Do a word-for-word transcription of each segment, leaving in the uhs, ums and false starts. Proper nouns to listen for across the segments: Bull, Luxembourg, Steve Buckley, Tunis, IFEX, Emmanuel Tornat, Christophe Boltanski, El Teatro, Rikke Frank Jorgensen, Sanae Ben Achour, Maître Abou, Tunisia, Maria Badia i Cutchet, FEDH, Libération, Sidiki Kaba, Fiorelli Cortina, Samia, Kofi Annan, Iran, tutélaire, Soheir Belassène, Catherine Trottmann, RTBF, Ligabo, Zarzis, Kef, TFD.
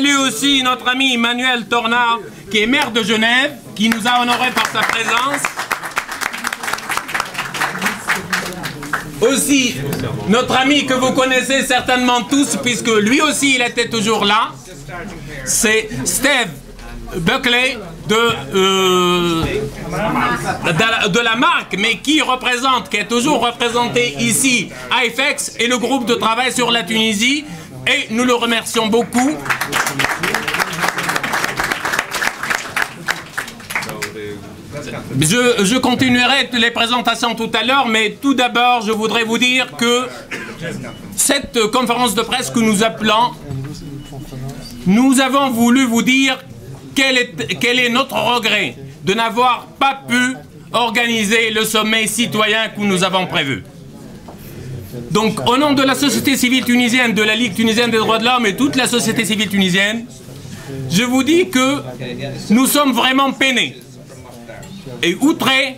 salue aussi notre ami Emmanuel Tornat, qui est maire de Genève, qui nous a honorés par sa présence. Aussi, notre ami que vous connaissez certainement tous, puisque lui aussi il était toujours là, c'est Steve Buckley de, euh, de, la, de la marque, mais qui représente, qui est toujours représenté ici, I F E X et le groupe de travail sur la Tunisie, et nous le remercions beaucoup. Je, je continuerai les présentations tout à l'heure, mais tout d'abord, je voudrais vous dire que cette conférence de presse que nous appelons, nous avons voulu vous dire quel est, quel est notre regret de n'avoir pas pu organiser le sommet citoyen que nous avons prévu. Donc, au nom de la société civile tunisienne, de la Ligue tunisienne des droits de l'homme et toute la société civile tunisienne, je vous dis que nous sommes vraiment peinés et outrés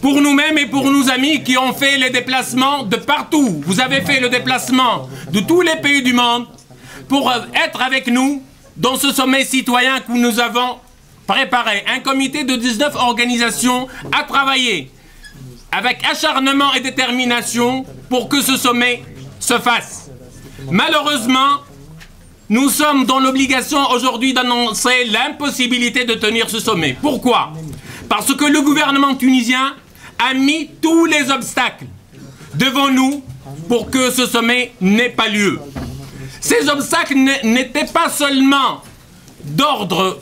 pour nous-mêmes et pour nos amis qui ont fait les déplacements de partout. Vous avez fait le déplacement de tous les pays du monde pour être avec nous dans ce sommet citoyen que nous avons préparé. Un comité de dix-neuf organisations a travaillé avec acharnement et détermination pour que ce sommet se fasse. Malheureusement, nous sommes dans l'obligation aujourd'hui d'annoncer l'impossibilité de tenir ce sommet. Pourquoi? Parce que le gouvernement tunisien a mis tous les obstacles devant nous pour que ce sommet n'ait pas lieu. Ces obstacles n'étaient pas seulement d'ordre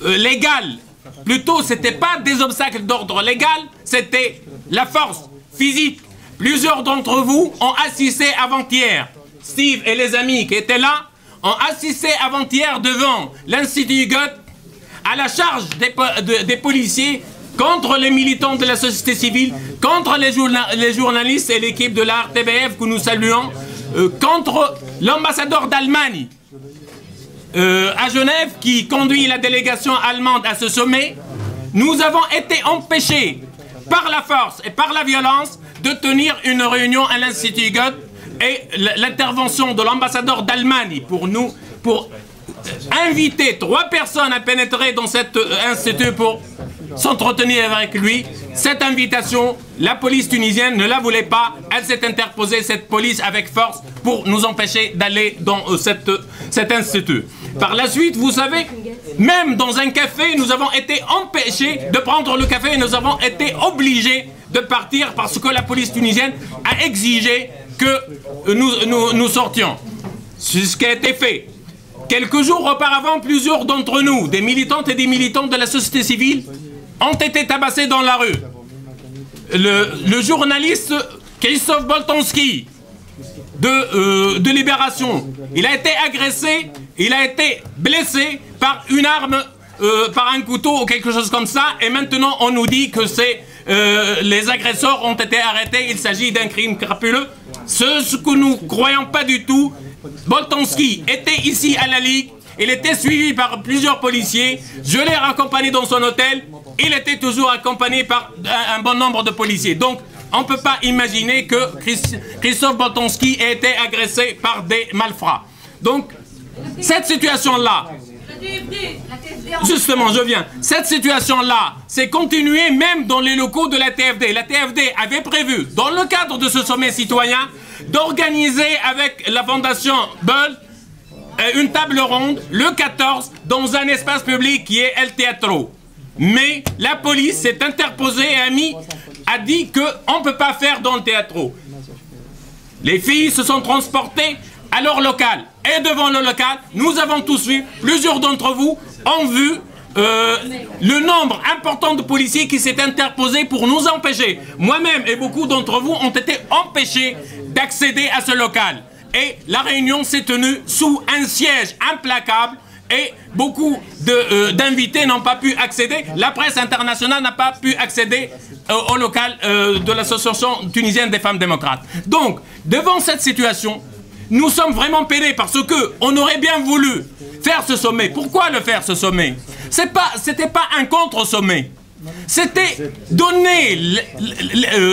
légal, plutôt ce n'étaient pas des obstacles d'ordre légal, c'était la force physique. Plusieurs d'entre vous ont assisté avant-hier, Steve et les amis qui étaient là, ont assisté avant-hier devant l'Institut Goethe à la charge des, de, des policiers contre les militants de la société civile, contre les, journa les journalistes et l'équipe de la R T B F que nous saluons, euh, contre l'ambassadeur d'Allemagne euh, à Genève qui conduit la délégation allemande à ce sommet. Nous avons été empêchés par la force et par la violence de tenir une réunion à l'Institut Goethe et l'intervention de l'ambassadeur d'Allemagne pour nous, pour inviter trois personnes à pénétrer dans cet institut pour s'entretenir avec lui. Cette invitation, la police tunisienne ne la voulait pas. Elle s'est interposée, cette police, avec force pour nous empêcher d'aller dans cette, cet institut. Par la suite, vous savez, même dans un café, nous avons été empêchés de prendre le café et nous avons été obligés de partir parce que la police tunisienne a exigé que nous, nous, nous sortions. C'est ce qui a été fait. Quelques jours auparavant, plusieurs d'entre nous, des militantes et des militants de la société civile, ont été tabassés dans la rue. Le, le journaliste Christophe Boltanski de, euh, de Libération, il a été agressé, il a été blessé par une arme, euh, par un couteau ou quelque chose comme ça, et maintenant on nous dit que c'est euh, les agresseurs ont été arrêtés, il s'agit d'un crime crapuleux. Ce, ce que nous ne croyons pas du tout. Boltanski était ici à la Ligue, il était suivi par plusieurs policiers, je l'ai raccompagné dans son hôtel, il était toujours accompagné par un bon nombre de policiers. Donc on ne peut pas imaginer que Christophe Boltanski ait été agressé par des malfrats. Donc cette situation-là, justement je viens, cette situation-là s'est continuée même dans les locaux de la T F D. La T F D avait prévu, dans le cadre de ce sommet citoyen, d'organiser avec la fondation Bull une table ronde le quatorze dans un espace public qui est El Teatro. Mais la police s'est interposée et a, mis, a dit qu'on ne peut pas faire dans le Teatro. Les filles se sont transportées à leur local. Et devant le local, nous avons tous vu, plusieurs d'entre vous ont vu Euh, le nombre important de policiers qui s'est interposé pour nous empêcher. Moi-même et beaucoup d'entre vous ont été empêchés d'accéder à ce local. Et la réunion s'est tenue sous un siège implacable et beaucoup d'invités euh, n'ont pas pu accéder. La presse internationale n'a pas pu accéder euh, au local euh, de l'association tunisienne des femmes démocrates. Donc, devant cette situation, nous sommes vraiment peinés parce que on aurait bien voulu faire ce sommet. Pourquoi le faire, ce sommet? C'est pas, c'était pas un contre-sommet. C'était donner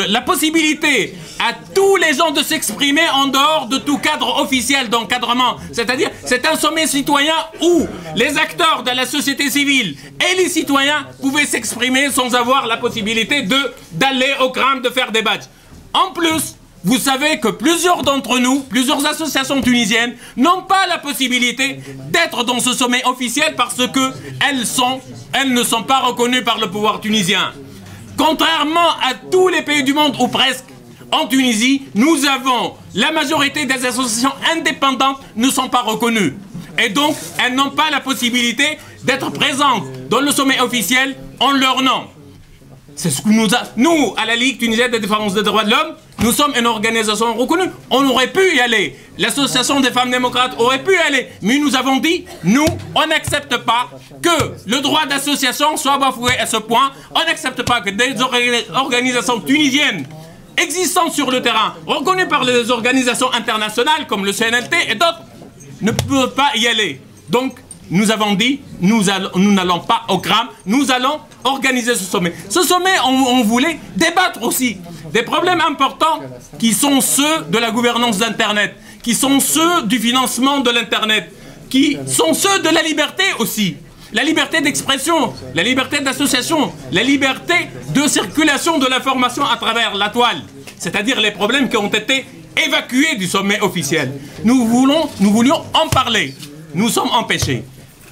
la possibilité à tous les gens de s'exprimer en dehors de tout cadre officiel d'encadrement. C'est-à-dire, c'est un sommet citoyen où les acteurs de la société civile et les citoyens pouvaient s'exprimer sans avoir la possibilité d'aller au crâne, de faire des badges. En plus, vous savez que plusieurs d'entre nous, plusieurs associations tunisiennes, n'ont pas la possibilité d'être dans ce sommet officiel parce qu'elles sont, elles ne sont pas reconnues par le pouvoir tunisien. Contrairement à tous les pays du monde, ou presque, en Tunisie, nous avons la majorité des associations indépendantes ne sont pas reconnues. Et donc, elles n'ont pas la possibilité d'être présentes dans le sommet officiel en leur nom. C'est ce que nous, a... nous, à la Ligue tunisienne des défense des droits de l'homme, nous sommes une organisation reconnue. On aurait pu y aller. L'association des femmes démocrates aurait pu y aller. Mais nous avons dit, nous, on n'accepte pas que le droit d'association soit bafoué à ce point. On n'accepte pas que des organisations tunisiennes existantes sur le terrain, reconnues par les organisations internationales comme le C N L T et d'autres, ne peuvent pas y aller. Donc, nous avons dit, nous n'allons pas au crâne, nous allons organiser ce sommet. Ce sommet, on, on voulait débattre aussi des problèmes importants qui sont ceux de la gouvernance d'Internet, qui sont ceux du financement de l'Internet, qui sont ceux de la liberté aussi. La liberté d'expression, la liberté d'association, la liberté de circulation de l'information à travers la toile. C'est-à-dire les problèmes qui ont été évacués du sommet officiel. Nous, voulons, nous voulions en parler. Nous sommes empêchés.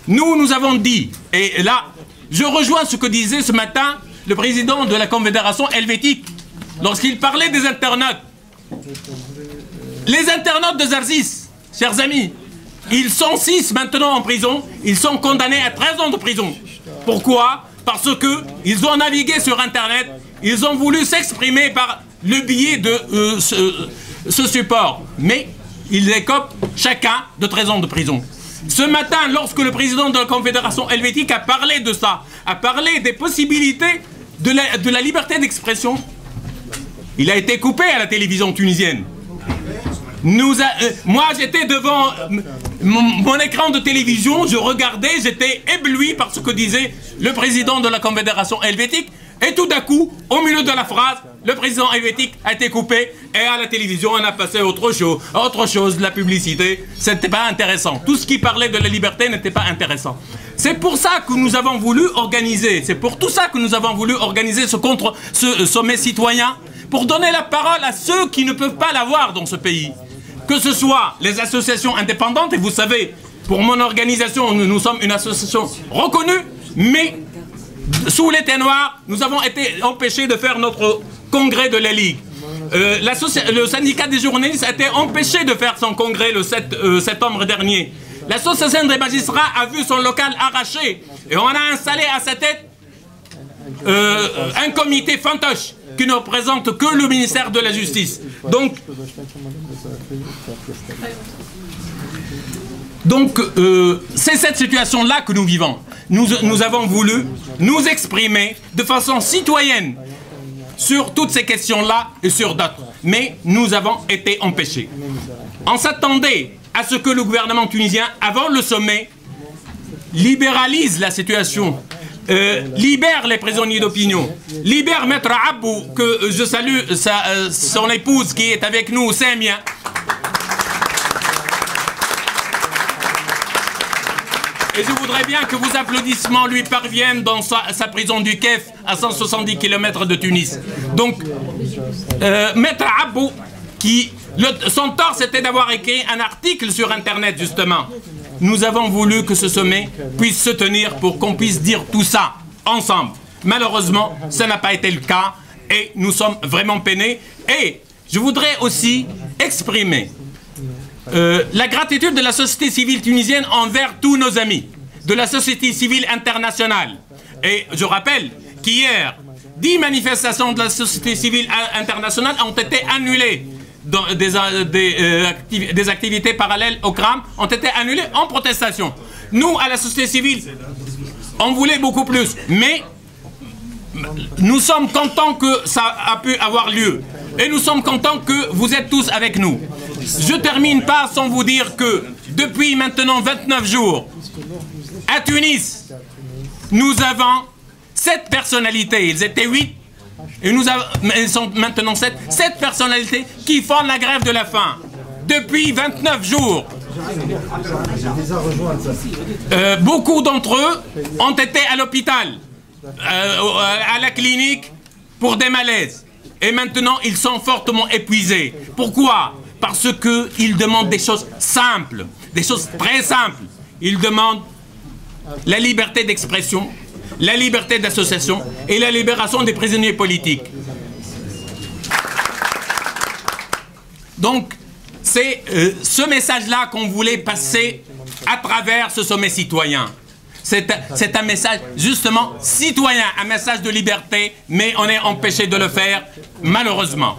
Nous, nous avons dit, et là, je rejoins ce que disait ce matin le président de la Confédération helvétique lorsqu'il parlait des internautes. Les internautes de Zarzis, chers amis, ils sont six maintenant en prison, ils sont condamnés à treize ans de prison. Pourquoi? Parce qu'ils ont navigué sur Internet, ils ont voulu s'exprimer par le biais de euh, ce, ce support. Mais ils écopent chacun de treize ans de prison. Ce matin, lorsque le président de la Confédération helvétique a parlé de ça, a parlé des possibilités de la, de la liberté d'expression, il a été coupé à la télévision tunisienne. Nous a, euh, moi, j'étais devant euh, mon, mon écran de télévision, je regardais, j'étais ébloui par ce que disait le président de la Confédération helvétique. Et tout d'un coup, au milieu de la phrase, le président helvétique a été coupé et à la télévision, on a passé autre chose, autre chose, la publicité. Ce n'était pas intéressant. Tout ce qui parlait de la liberté n'était pas intéressant. C'est pour ça que nous avons voulu organiser, c'est pour tout ça que nous avons voulu organiser ce, contre, ce sommet citoyen, pour donner la parole à ceux qui ne peuvent pas l'avoir dans ce pays. Que ce soit les associations indépendantes, et vous savez, pour mon organisation, nous, nous sommes une association reconnue, mais... sous les ténoirs, nous avons été empêchés de faire notre congrès de la Ligue. Euh, la le syndicat des journalistes a été empêché de faire son congrès le sept septembre dernier. L'association des magistrats a vu son local arraché et on a installé à sa tête euh, un comité fantoche qui ne représente que le ministère de la Justice. Donc, donc euh, c'est cette situation-là que nous vivons. Nous, nous avons voulu nous exprimer de façon citoyenne sur toutes ces questions-là et sur d'autres. Mais nous avons été empêchés. On s'attendait à ce que le gouvernement tunisien, avant le sommet, libéralise la situation, euh, libère les prisonniers d'opinion, libère Maître Abou, que je salue sa, euh, son épouse qui est avec nous, Samia. Et je voudrais bien que vos applaudissements lui parviennent dans sa, sa prison du Kef, à cent soixante-dix kilomètres de Tunis. Donc, euh, Maître Abou, qui, le, son tort, c'était d'avoir écrit un article sur Internet, justement. Nous avons voulu que ce sommet puisse se tenir pour qu'on puisse dire tout ça, ensemble. Malheureusement, ça n'a pas été le cas, et nous sommes vraiment peinés. Et je voudrais aussi exprimer... Euh, la gratitude de la société civile tunisienne envers tous nos amis, de la société civile internationale. Et je rappelle qu'hier, dix manifestations de la société civile internationale ont été annulées. Dans des, des, euh, activ des activités parallèles au C R A M ont été annulées en protestation. Nous, à la société civile, on voulait beaucoup plus, mais nous sommes contents que ça a pu avoir lieu. Et nous sommes contents que vous êtes tous avec nous. Je termine pas sans vous dire que depuis maintenant vingt-neuf jours, à Tunis, nous avons sept personnalités, ils étaient huit, et nous avons, ils sont maintenant sept, sept personnalités qui font la grève de la faim depuis vingt-neuf jours. Euh, beaucoup d'entre eux ont été à l'hôpital, euh, à la clinique pour des malaises. Et maintenant, ils sont fortement épuisés. Pourquoi? Parce qu'ils demandent des choses simples, des choses très simples. Ils demandent la liberté d'expression, la liberté d'association et la libération des prisonniers politiques. Donc, c'est euh, ce message-là qu'on voulait passer à travers ce sommet citoyen. C'est un message justement citoyen, un message de liberté, mais on est empêché de le faire, malheureusement.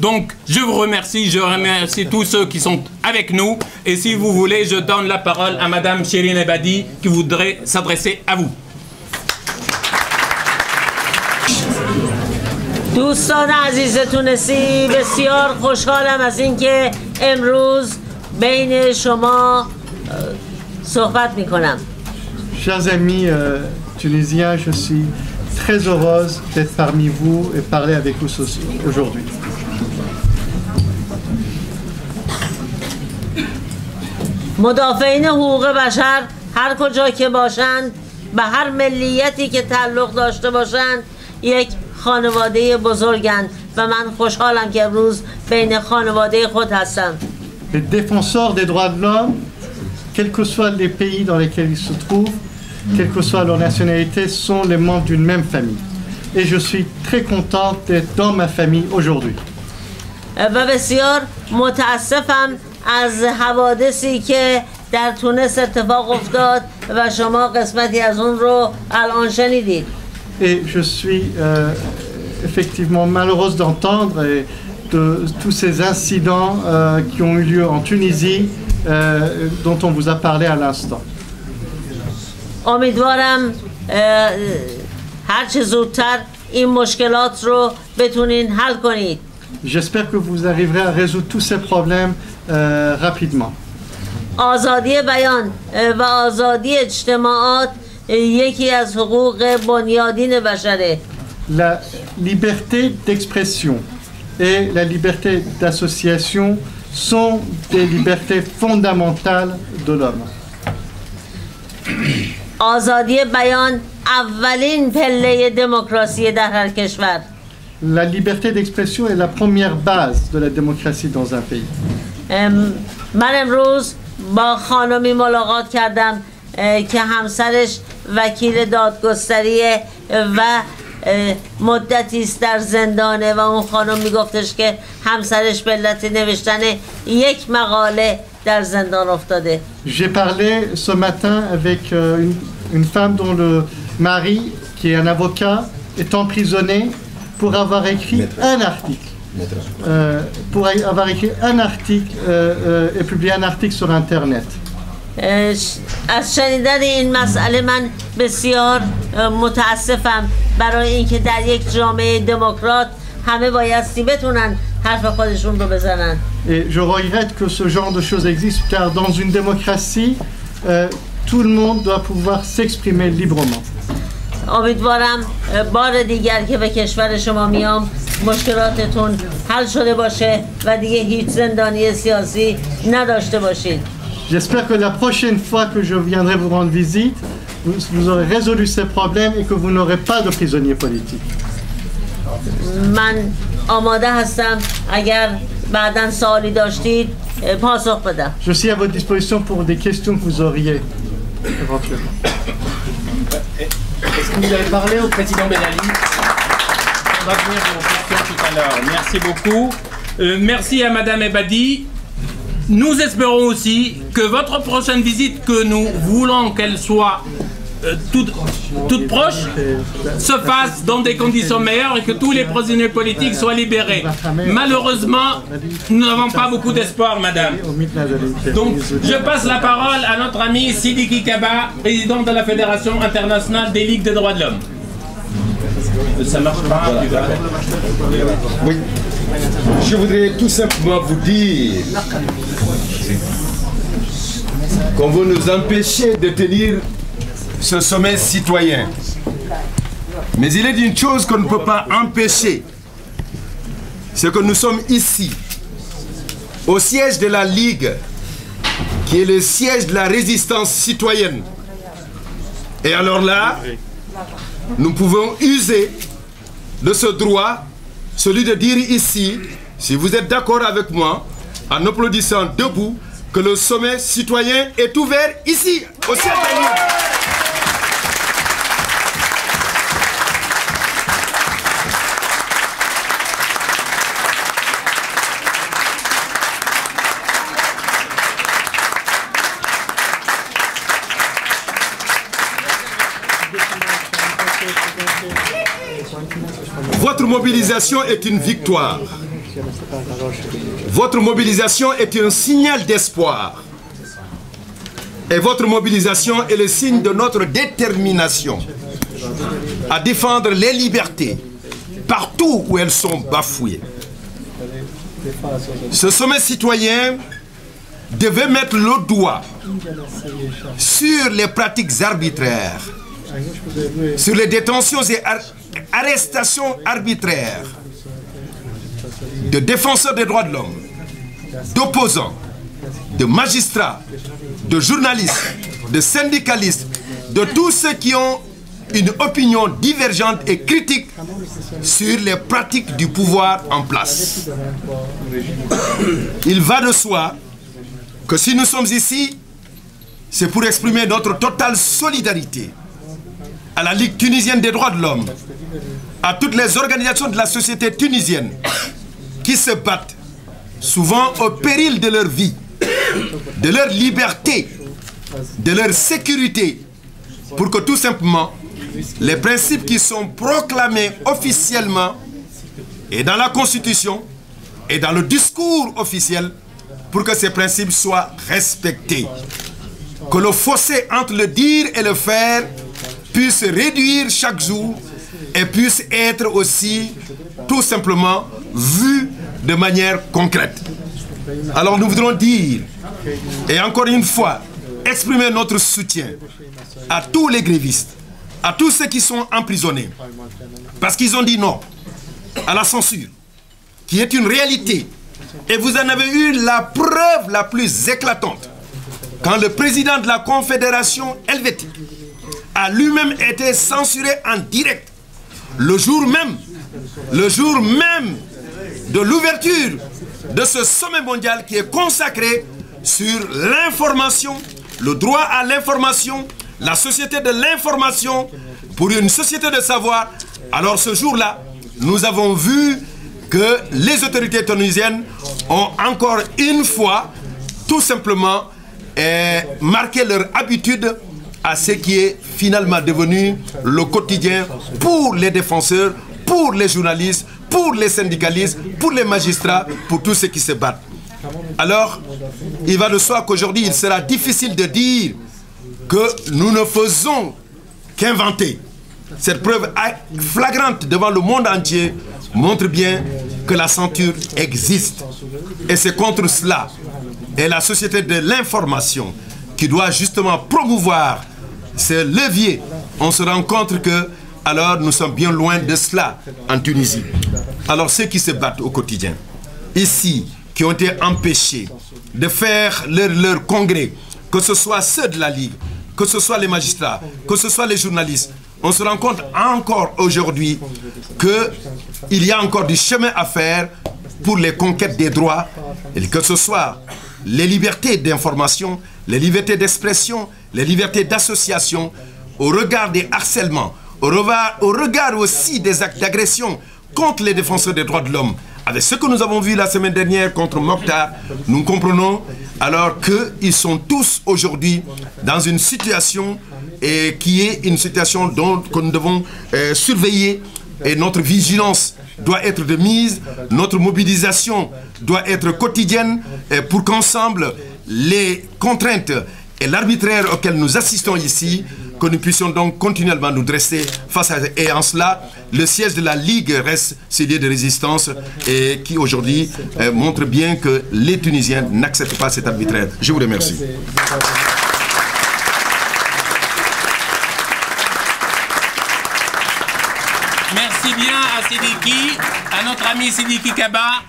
Donc, je vous remercie, je remercie tous ceux qui sont avec nous. Et si vous voulez, je donne la parole à Madame Shirin Ebadi, qui voudrait s'adresser à vous. دوستان عزیز تونسی، بسیار خوشحالم از اینکه امروز بین شما صحبت می کنم. Chers amis euh, tunisiens, je suis très heureuse d'être parmi vous et parler avec vous aujourd'hui. مدافعین حقوق بشر هر کجا که باشند، به هر ملیتی که تعلق داشته باشند، یک خانواده بزرگند و من خوشحالم که امروز بین خانواده خود هستم. Les défenseurs des droits de l'homme, quels que soient les pays dans lesquels ils se trouvent, quelle que soit leur nationalité, sont les membres d'une même famille. Et je suis très contente d'être dans ma famille aujourd'hui. و بسیار متاسفم از حوادثی که در تونس اتفاق افتاد و شما قسمتی از اون رو الان شنیدید. Et je suis euh, effectivement malheureuse d'entendre de tous ces incidents euh, qui ont eu lieu en Tunisie, euh, dont on vous a parlé à l'instant. امیدوارم هر چه زودتر این مشکلات رو بتونین حل کنید. J'espère que vous arriverez à résoudre tous ces problèmes euh, rapidement. آزادی بیان و آزادی اجتماعات یکی از حقوق بنیادین بشره. La liberté d'expression et la liberté d'association sont des libertés fondamentales de l'homme. آزادی بیان اولین پله دموکراسی در هر کشور. La liberté d'expression est la première base de la démocratie dans un pays. من امروز با خانمی ملاقات کردم که همسرش وکیل دادگستری و مدتی است در زندانه و اون خانم میگفتش که همسرش به علت نوشتن یک مقاله در زندان افتاده. J'ai parlé ce matin avec une, une femme dont le mari, qui est un avocat, est emprisonné pour avoir écrit un article. Euh, pour avoir écrit un article euh, euh, et publié un article sur Internet. از شنیدن این مسئله من بسیار متاسفم، برای اینکه در یک جامعه دموکرات همه بایستی بتونن حرف خودشون رو بزنن. Et je regrette que ce genre de choses existe, car dans une démocratie, euh, tout le monde doit pouvoir s'exprimer librement. امیدوارم بار دیگر که به کشور شما میام مشکلاتتون حل شده باشه و دیگه هیچ زندانی سیاسی نداشته باشید. J'espère que la prochaine fois que je viendrai vous rendre visite, vous, vous aurez résolu ces problèmes et que vous n'aurez pas de prisonniers politiques. Je suis à votre disposition pour des questions que vous auriez éventuellement. Est-ce que vous avez parlé au président Ben Ali? On va venir à vos questions tout à l'heure. Merci beaucoup. Euh, merci à Madame Ebadi. Nous espérons aussi que votre prochaine visite, que nous voulons qu'elle soit euh, toute, toute proche, se fasse dans des conditions meilleures et que tous les prisonniers politiques soient libérés. Malheureusement, nous n'avons pas beaucoup d'espoir, madame. Donc, je passe la parole à notre ami Sidiki Kaba, président de la Fédération internationale des Ligues des droits de l'homme. Ça marche pas, voilà. Tu vas... Oui. Je voudrais tout simplement vous dire qu'on veut nous empêcher de tenir ce sommet citoyen. Mais il est d'une chose qu'on ne peut pas empêcher, c'est que nous sommes ici, au siège de la Ligue, qui est le siège de la résistance citoyenne. Et alors là, nous pouvons user de ce droit, celui de dire ici, si vous êtes d'accord avec moi, en applaudissant debout, que le sommet citoyen est ouvert ici, au siège de la Ligue. Votre mobilisation est une victoire. Votre mobilisation est un signal d'espoir. Et votre mobilisation est le signe de notre détermination à défendre les libertés partout où elles sont bafouées. Ce sommet citoyen devait mettre le doigt sur les pratiques arbitraires, sur les détentions et arrestations arbitraires de défenseurs des droits de l'homme, d'opposants, de magistrats, de journalistes, de syndicalistes, de tous ceux qui ont une opinion divergente et critique sur les pratiques du pouvoir en place. Il va de soi que si nous sommes ici, c'est pour exprimer notre totale solidarité à la Ligue tunisienne des droits de l'homme, à toutes les organisations de la société tunisienne qui se battent, souvent au péril de leur vie, de leur liberté, de leur sécurité, pour que tout simplement, les principes qui sont proclamés officiellement et dans la Constitution et dans le discours officiel, pour que ces principes soient respectés. Que le fossé entre le dire et le faire puisse réduire chaque jour et puisse être aussi tout simplement vu de manière concrète. Alors nous voudrons dire, et encore une fois, exprimer notre soutien à tous les grévistes, à tous ceux qui sont emprisonnés, parce qu'ils ont dit non à la censure, qui est une réalité. Et vous en avez eu la preuve la plus éclatante, quand le président de la Confédération helvétique a lui-même été censuré en direct le jour même, le jour même de l'ouverture de ce sommet mondial qui est consacré sur l'information, le droit à l'information, la société de l'information pour une société de savoir. Alors ce jour-là, nous avons vu que les autorités tunisiennes ont encore une fois tout simplement eh, marqué leur habitude à ce qui est finalement devenu le quotidien pour les défenseurs, pour les journalistes, pour les syndicalistes, pour les magistrats, pour tous ceux qui se battent. Alors, il va de soi qu'aujourd'hui, il sera difficile de dire que nous ne faisons qu'inventer. Cette preuve flagrante devant le monde entier montre bien que la censure existe. Et c'est contre cela. Et la société de l'information qui doit justement promouvoir ce levier, on se rend compte que alors nous sommes bien loin de cela en Tunisie. Alors ceux qui se battent au quotidien, ici, qui ont été empêchés de faire leur, leur congrès, que ce soit ceux de la Ligue, que ce soit les magistrats, que ce soit les journalistes, on se rend compte encore aujourd'hui qu'il y a encore du chemin à faire pour les conquêtes des droits, et que ce soit les libertés d'information, les libertés d'expression, les libertés d'association, au regard des harcèlements, au regard, au regard aussi des actes d'agression contre les défenseurs des droits de l'homme. Avec ce que nous avons vu la semaine dernière contre Mokhtar, nous comprenons alors qu'ils sont tous aujourd'hui dans une situation et qui est une situation dont que nous devons euh, surveiller, et notre vigilance doit être de mise, notre mobilisation doit être quotidienne pour qu'ensemble les contraintes et l'arbitraire auquel nous assistons ici, que nous puissions donc continuellement nous dresser face à... Et en cela, le siège de la Ligue reste ce lieu de résistance et qui aujourd'hui montre bien que les Tunisiens n'acceptent pas cet arbitraire. Je vous remercie. merci bien à Sidiki, à notre ami Sidiki Kaba,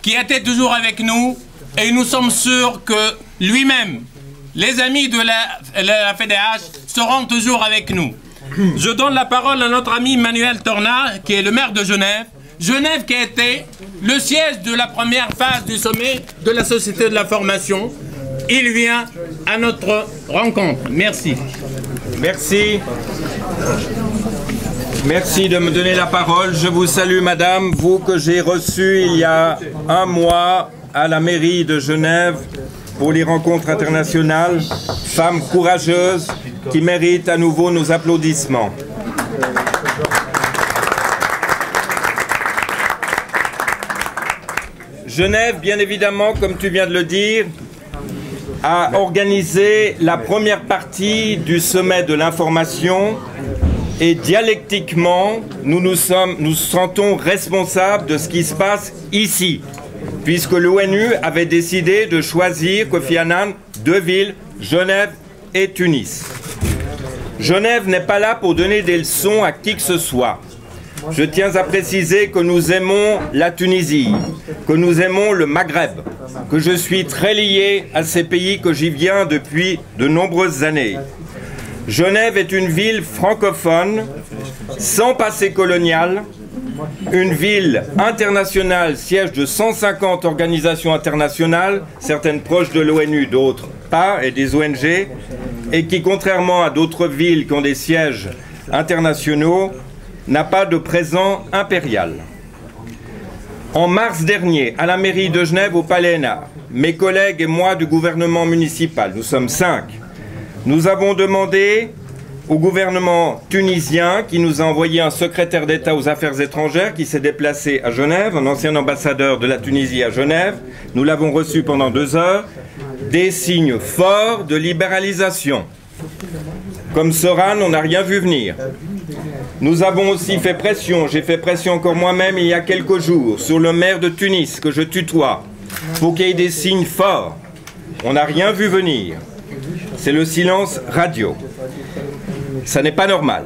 qui était toujours avec nous. Et nous sommes sûrs que lui-même, les amis de la, la F E D H seront toujours avec nous. Je donne la parole à notre ami Emmanuel Tornat, qui est le maire de Genève. Genève qui a été le siège de la première phase du sommet de la Société de la Formation. Il vient à notre rencontre. Merci. Merci. Merci de me donner la parole. Je vous salue, madame, vous que j'ai reçue il y a un mois à la mairie de Genève pour les rencontres internationales. Femme courageuse qui mérite à nouveau nos applaudissements. Genève, bien évidemment, comme tu viens de le dire, a organisé la première partie du sommet de l'information et dialectiquement, nous nous sommes, nous sentons responsables de ce qui se passe ici, puisque l'ONU avait décidé de choisir, Kofi Annan, deux villes, Genève et Tunis. Genève n'est pas là pour donner des leçons à qui que ce soit. Je tiens à préciser que nous aimons la Tunisie, que nous aimons le Maghreb, que je suis très lié à ces pays, que j'y viens depuis de nombreuses années. Genève est une ville francophone, sans passé colonial, une ville internationale, siège de cent cinquante organisations internationales, certaines proches de l'ONU, d'autres pas, et des O N G, et qui, contrairement à d'autres villes qui ont des sièges internationaux, n'a pas de présent impérial. En mars dernier, à la mairie de Genève, au Palais Hénard, mes collègues et moi du gouvernement municipal, nous sommes cinq, nous avons demandé au gouvernement tunisien, qui nous a envoyé un secrétaire d'État aux affaires étrangères, qui s'est déplacé à Genève, un ancien ambassadeur de la Tunisie à Genève, nous l'avons reçu pendant deux heures, des signes forts de libéralisation. Comme Soran, on n'a rien vu venir. Nous avons aussi fait pression, j'ai fait pression encore moi-même il y a quelques jours, sur le maire de Tunis, que je tutoie, pour qu'il y ait des signes forts. On n'a rien vu venir. C'est le silence radio. Ça n'est pas normal.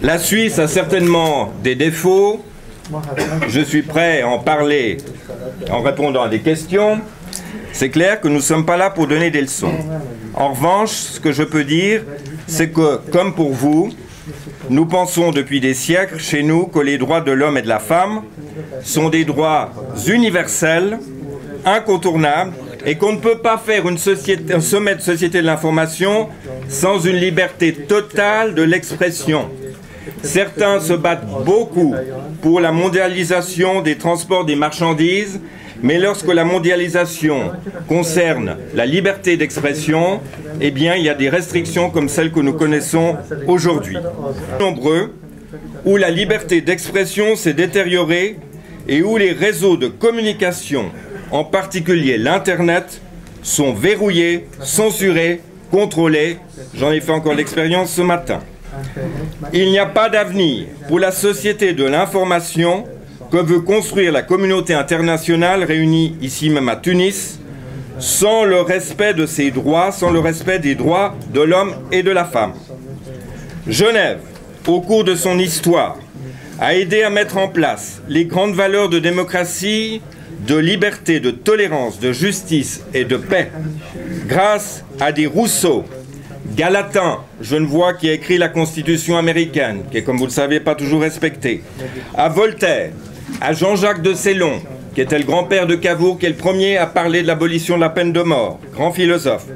La Suisse a certainement des défauts. Je suis prêt à en parler en répondant à des questions. C'est clair que nous ne sommes pas là pour donner des leçons. En revanche, ce que je peux dire, c'est que, comme pour vous, nous pensons depuis des siècles chez nous que les droits de l'homme et de la femme sont des droits universels, incontournables, et qu'on ne peut pas faire une société, un sommet de société de l'information sans une liberté totale de l'expression. Certains se battent beaucoup pour la mondialisation des transports des marchandises, mais lorsque la mondialisation concerne la liberté d'expression, eh bien, il y a des restrictions comme celles que nous connaissons aujourd'hui. Nombreux, où la liberté d'expression s'est détériorée et où les réseaux de communication, en particulier l'Internet, sont verrouillés, censurés, contrôlés. J'en ai fait encore l'expérience ce matin. Il n'y a pas d'avenir pour la société de l'information que veut construire la communauté internationale réunie ici même à Tunis, sans le respect de ses droits, sans le respect des droits de l'homme et de la femme. Genève, au cours de son histoire, a aidé à mettre en place les grandes valeurs de démocratie, de liberté, de tolérance, de justice et de paix, grâce à des Rousseau, Galatin, Genevois, qui a écrit la Constitution américaine, qui est, comme vous le savez, pas toujours respectée, à Voltaire, à Jean-Jacques de Célon, qui était le grand-père de Cavour, qui est le premier à parler de l'abolition de la peine de mort, grand philosophe,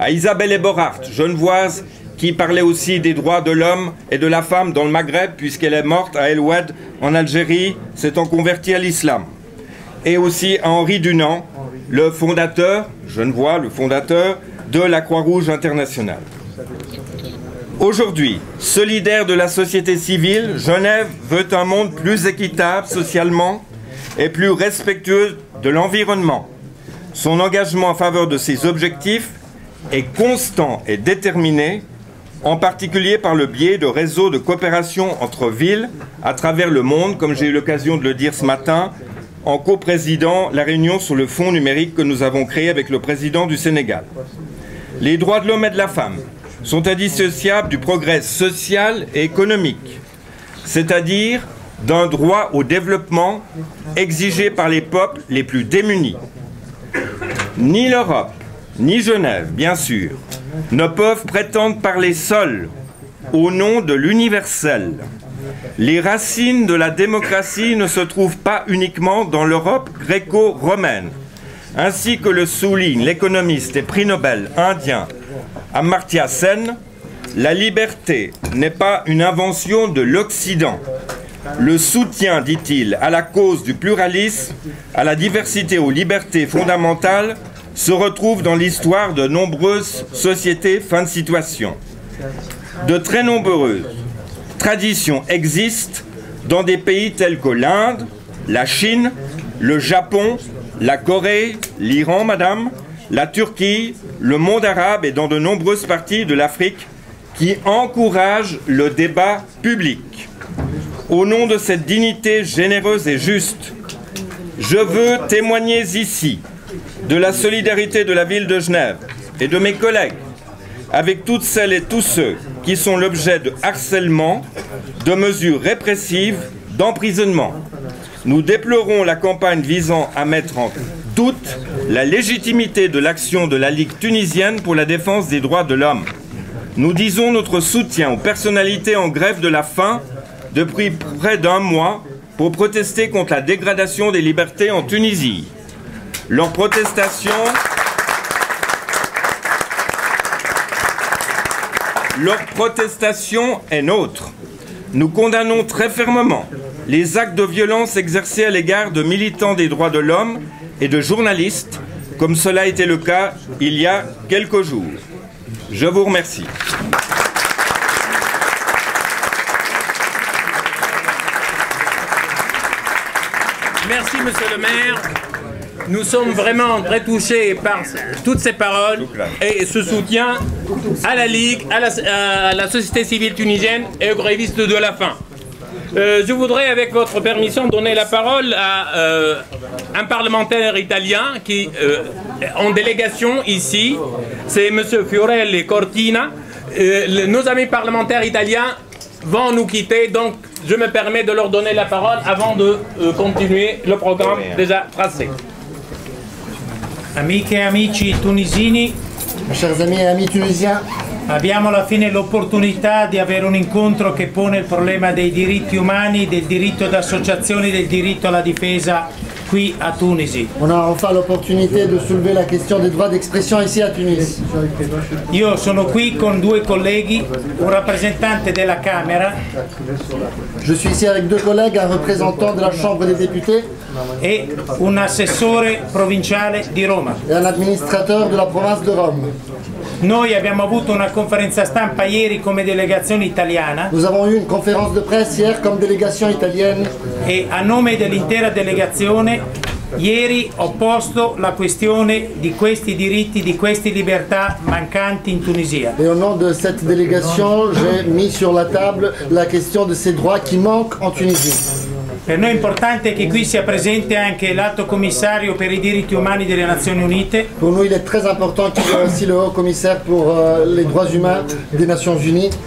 à Isabelle Eberhard, genevoise, qui parlait aussi des droits de l'homme et de la femme dans le Maghreb, puisqu'elle est morte à El Oued, en Algérie, s'étant convertie à l'islam. Et aussi à Henri Dunant, le fondateur, genevois, le fondateur de la Croix-Rouge internationale. Aujourd'hui, solidaire de la société civile, Genève veut un monde plus équitable socialement et plus respectueux de l'environnement. Son engagement en faveur de ces objectifs est constant et déterminé, en particulier par le biais de réseaux de coopération entre villes à travers le monde, comme j'ai eu l'occasion de le dire ce matin, en coprésidant la réunion sur le fonds numérique que nous avons créé avec le président du Sénégal. Les droits de l'homme et de la femme sont indissociables du progrès social et économique. c'est-à-dire d'un droit au développement exigé par les peuples les plus démunis. Ni l'Europe, ni Genève, bien sûr, ne peuvent prétendre parler seuls, au nom de l'universel. Les racines de la démocratie ne se trouvent pas uniquement dans l'Europe gréco-romaine, ainsi que le souligne l'économiste et prix Nobel indien Amartya Sen. La liberté n'est pas une invention de l'Occident. Le soutien, dit-il, à la cause du pluralisme, à la diversité, aux libertés fondamentales, se retrouve dans l'histoire de nombreuses sociétés. Fin de situation. De très nombreuses traditions existent dans des pays tels que l'Inde, la Chine, le Japon, la Corée, l'Iran, madame, la Turquie, le monde arabe et dans de nombreuses parties de l'Afrique qui encouragent le débat public. Au nom de cette dignité généreuse et juste, je veux témoigner ici de la solidarité de la ville de Genève et de mes collègues avec toutes celles et tous ceux qui sont l'objet de harcèlement, de mesures répressives, d'emprisonnement. Nous déplorons la campagne visant à mettre en doute la légitimité de l'action de la Ligue tunisienne pour la défense des droits de l'homme. Nous disons notre soutien aux personnalités en grève de la faim depuis près d'un mois pour protester contre la dégradation des libertés en Tunisie. Leur protestation... Leur protestation est nôtre. Nous condamnons très fermement les actes de violence exercés à l'égard de militants des droits de l'homme et de journalistes, comme cela était le cas il y a quelques jours. Je vous remercie. Merci, monsieur le maire. Nous sommes vraiment très touchés par toutes ces paroles et ce soutien à la Ligue, à la, à la société civile tunisienne et aux grévistes de la faim. Euh, je voudrais, avec votre permission, donner la parole à euh, un parlementaire italien qui euh, en délégation ici, c'est M. Fiorelli Cortina. Euh, nos amis parlementaires italiens vont nous quitter, donc je me permets de leur donner la parole avant de euh, continuer le programme déjà tracé. Amiche e amici tunisini, chers amis et amis tunisiens, abbiamo alla fine l'opportunità di avere un incontro che pone il problema dei diritti umani, del diritto d'associazione, del diritto alla difesa qui a Tunisi. On a enfin l'opportunité de soulever la question des droits d'expression ici a Tunis. Io sono qui con due colleghi, un rappresentante della Camera. Je suis ici avec deux collègues, un représentant de la Chambre des députés e un assessore provinciale di Roma. Et un administrateur de la province de Rome. Noi abbiamo avuto una conferenza stampa ieri come delegazione italiana. Nous avons eu une conférence de presse hier comme délégation italienne. E a nome dell'intera delegazione ieri ho posto la questione di questi diritti, di queste libertà mancanti in Tunisia. Et au nom de cette délégation, j'ai mis sur la table la question de ces droits qui manquent en Tunisie. Per noi è importante che qui sia presente anche l'Alto Commissario per i diritti umani delle Nazioni Unite. Per noi è molto importante che sia il Alto Commissario per i diritti umani delle Nazioni Unite.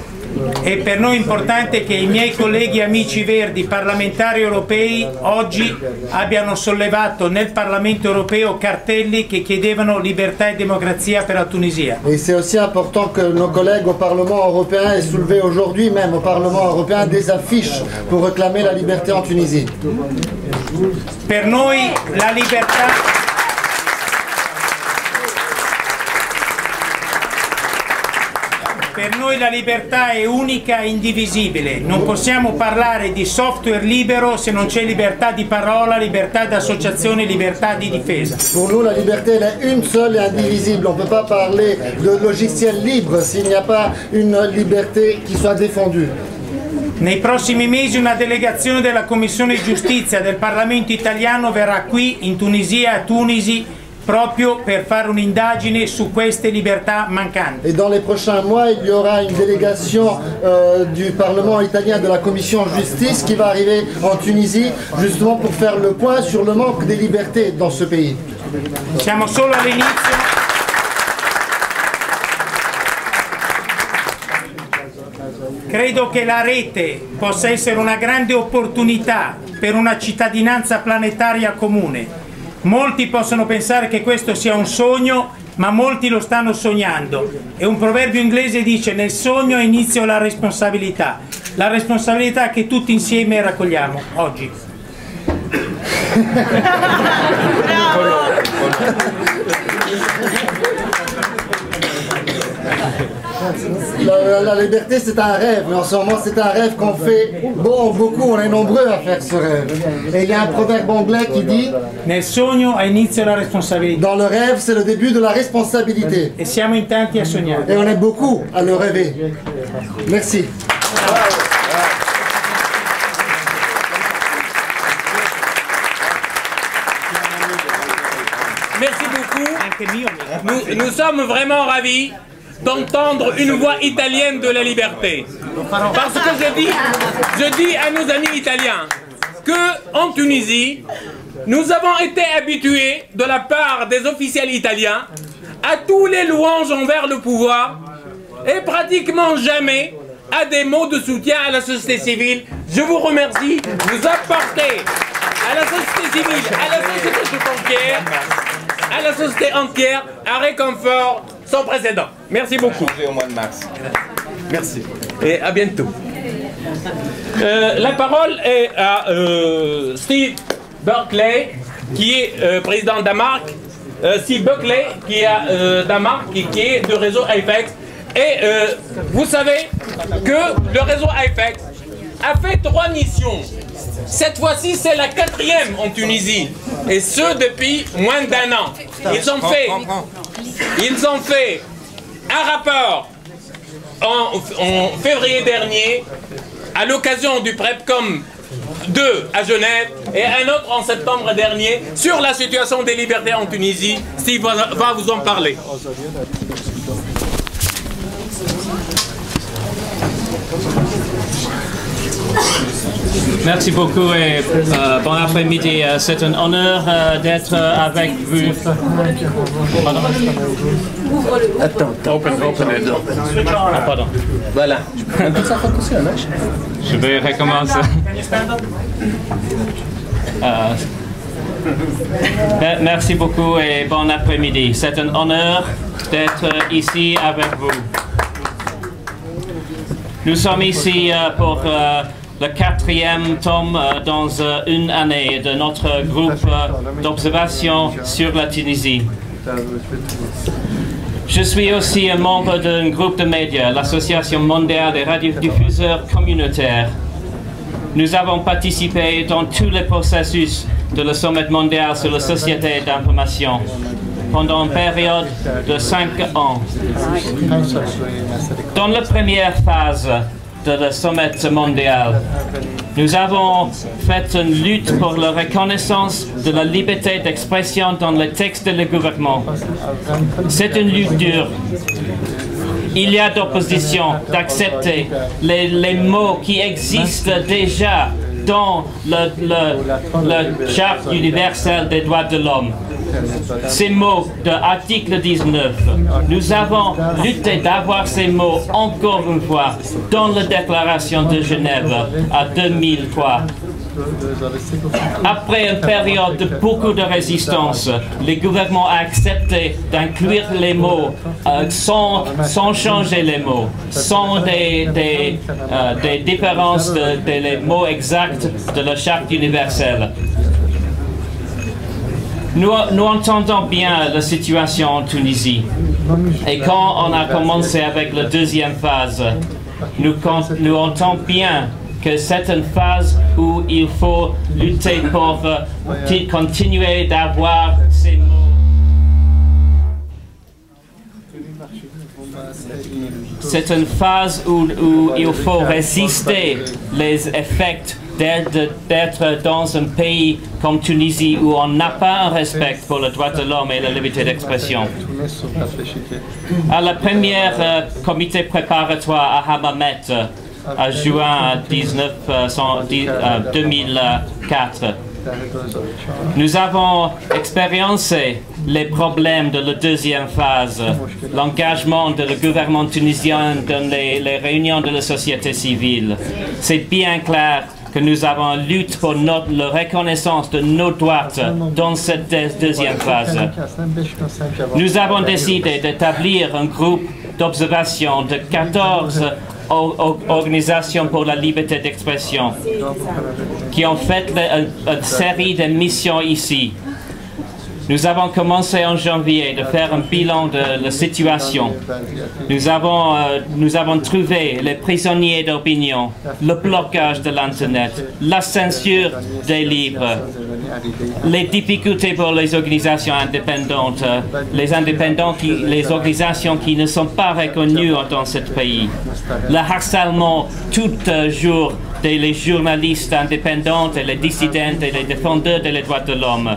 E per noi è importante che i miei colleghi amici verdi parlamentari europei oggi abbiano sollevato nel Parlamento europeo cartelli che chiedevano libertà e democrazia per la Tunisia. E c'est aussi important que nos collègues au Parlement européen aient soulevé aujourd'hui même au Parlement européen des affiches pour réclamer la liberté en Tunisie. Per noi la libertà Per noi la libertà è unica e indivisibile, non possiamo parlare di software libero se non c'è libertà di parola, libertà d'associazione, libertà di difesa. Per noi la libertà è una sola e indivisibile, non possiamo parlare di logiciel libre se non c'è una libertà che sia difesa. Nei prossimi mesi una delegazione della Commissione Giustizia del Parlamento italiano verrà qui in Tunisia, a Tunisi, proprio per fare un'indagine su queste libertà mancanti. Et dans les prochains mois, il y aura une délégation euh, du Parlement italien de la Commission Justice qui va arriver en Tunisie justement pour faire le point sur le manque des libertés dans ce pays. Siamo solo all'inizio. Credo che la rete possa essere una grande opportunità per una cittadinanza planetaria comune. Molti possono pensare che questo sia un sogno, ma molti lo stanno sognando. E un proverbio inglese dice: nel sogno inizia la responsabilità. La responsabilità che tutti insieme raccogliamo oggi. La, la liberté c'est un rêve, mais en ce moment c'est un rêve qu'on fait bon, beaucoup, on est nombreux à faire ce rêve. Et il y a un proverbe anglais qui dit: Nel sogno inizia la responsabilità. Dans le rêve c'est le début de la responsabilité. Et siamo in tanti a sognare. Et on est beaucoup à le rêver. Merci. Merci beaucoup. Nous, nous sommes vraiment ravis d'entendre une voix italienne de la liberté. Parce que je dis, je dis à nos amis italiens qu'en Tunisie, nous avons été habitués, de la part des officiels italiens, à tous les louanges envers le pouvoir et pratiquement jamais à des mots de soutien à la société civile. Je vous remercie, vous apportez à la société civile, à la société tout entière, à la société entière, un réconfort sans précédent. Merci beaucoup. Au mois de mars. Merci. Et à bientôt. Euh, la parole est à euh, Steve Buckley, qui est euh, président d'Amarc. Euh, Steve Buckley, qui est euh, d'Amarc et qui est du réseau I F E X. Et euh, vous savez que le réseau I F E X a fait trois missions. Cette fois-ci, c'est la quatrième en Tunisie. Et ce, depuis moins d'un an. Ils ont fait... Ils ont fait un rapport en, en février dernier à l'occasion du PrepCom deux à Genève et un autre en septembre dernier sur la situation des libertés en Tunisie. Steve va vous en parler. Merci beaucoup et euh, bon après-midi. C'est un honneur euh, d'être euh, avec vous. Pardon. Attends, attends. Open, open it. Ah, pardon. Voilà. Je vais recommencer. uh, merci beaucoup et bon après-midi. C'est un honneur d'être ici avec vous. Nous sommes ici euh, pour... Euh, le quatrième tome euh, dans euh, une année de notre groupe euh, d'observation sur la Tunisie. Je suis aussi un membre d'un groupe de médias, l'Association mondiale des radiodiffuseurs communautaires. Nous avons participé dans tous les processus de le sommet mondial sur la société d'information pendant une période de cinq ans. Dans la première phase de la sommet mondial, nous avons fait une lutte pour la reconnaissance de la liberté d'expression dans les textes du gouvernement. C'est une lutte dure. Il y a d'opposition d'accepter les, les mots qui existent déjà dans le, le, le Charte universelle des droits de l'homme. Ces mots de l'article dix-neuf, nous avons lutté d'avoir ces mots encore une fois dans la déclaration de Genève à deux mille trois. Après une période de beaucoup de résistance, le gouvernement a accepté d'inclure les mots euh, sans, sans changer les mots, sans des, des, euh, des différences des de, de mots exacts de la Charte universelle. Nous, nous entendons bien la situation en Tunisie. Et quand on a commencé avec la deuxième phase, nous, nous entendons bien que c'est une phase où il faut lutter pour euh, continuer d'avoir ces mots. C'est une phase où, où il faut résister les effets d'être dans un pays comme Tunisie où on n'a pas un respect pour le droit de l'homme et la liberté d'expression. À la première euh, comité préparatoire à Hammamet, à juin deux mille quatre. Nous avons expérimenté les problèmes de la deuxième phase, l'engagement du gouvernement tunisien dans les, les réunions de la société civile. C'est bien clair que nous avons lutté pour notre, la reconnaissance de nos droits dans cette deuxième phase. Nous avons décidé d'établir un groupe d'observation de quatorze organisations pour la liberté d'expression qui ont fait une, une série de missions ici. Nous avons commencé en janvier de faire un bilan de la situation. Nous avons, euh, nous avons trouvé les prisonniers d'opinion, le blocage de l'Internet, la censure des livres, les difficultés pour les organisations indépendantes, les, indépendants qui, les organisations qui ne sont pas reconnues dans ce pays, le harcèlement tout jour des journalistes indépendants, et les dissidents et les défendeurs des droits de l'homme.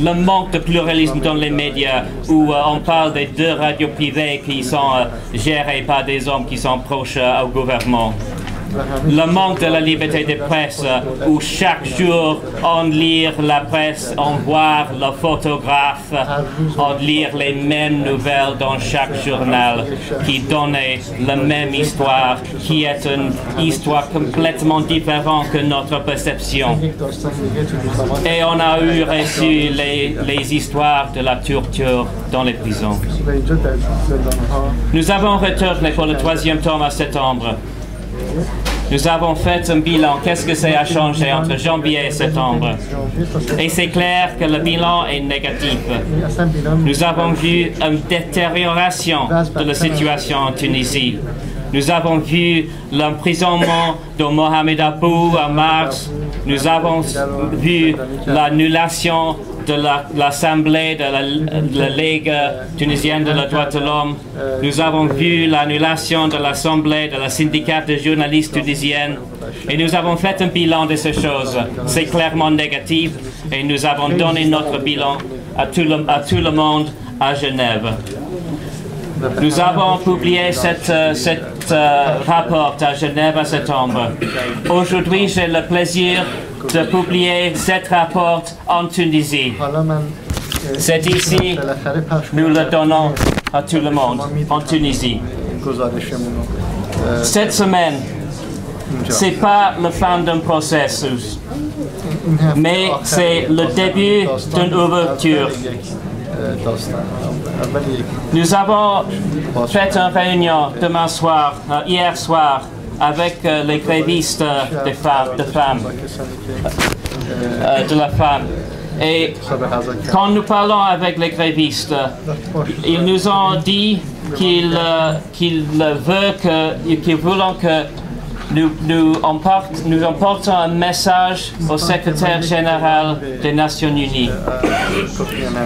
Le manque de pluralisme dans les médias, où euh, on parle des deux radios privées qui sont euh, gérées par des hommes qui sont proches euh, au gouvernement. Le manque de la liberté de presse, euh, où chaque jour on lit la presse, on voit le photographe, on lit les mêmes nouvelles dans chaque journal, qui donnait la même histoire, qui est une histoire complètement différente que notre perception. Et on a eu reçu les, les histoires de la torture dans les prisons. Nous avons retourné pour le troisième tome en septembre. Nous avons fait un bilan. Qu'est-ce que ça a changé entre janvier et septembre? Et c'est clair que le bilan est négatif. Nous avons vu une détérioration de la situation en Tunisie. Nous avons vu l'emprisonnement de Mohamed Abou en mars. Nous avons vu l'annulation de l'Assemblée de la, de la Ligue tunisienne de la droit de l'homme. Nous avons vu l'annulation de l'Assemblée de la syndicat des journalistes tunisiennes. Et nous avons fait un bilan de ces choses. C'est clairement négatif et nous avons donné notre bilan à tout le, à tout le monde à Genève. Nous avons publié cet euh, euh, rapport à Genève en septembre. Aujourd'hui, j'ai le plaisir de publier cet rapport en Tunisie. C'est ici, nous le donnons à tout le monde, en Tunisie. Cette semaine, ce n'est pas la fin d'un processus, mais c'est le début d'une ouverture. Nous avons fait une réunion demain soir, euh, hier soir, avec euh, les grévistes euh, des femmes, de, femmes euh, de la femme. Et quand nous parlons avec les grévistes, ils nous ont dit qu'ils euh, qu'ils veulent que, qu'ils voulons que nous, nous, emporte, nous emportons un message au secrétaire général des Nations Unies.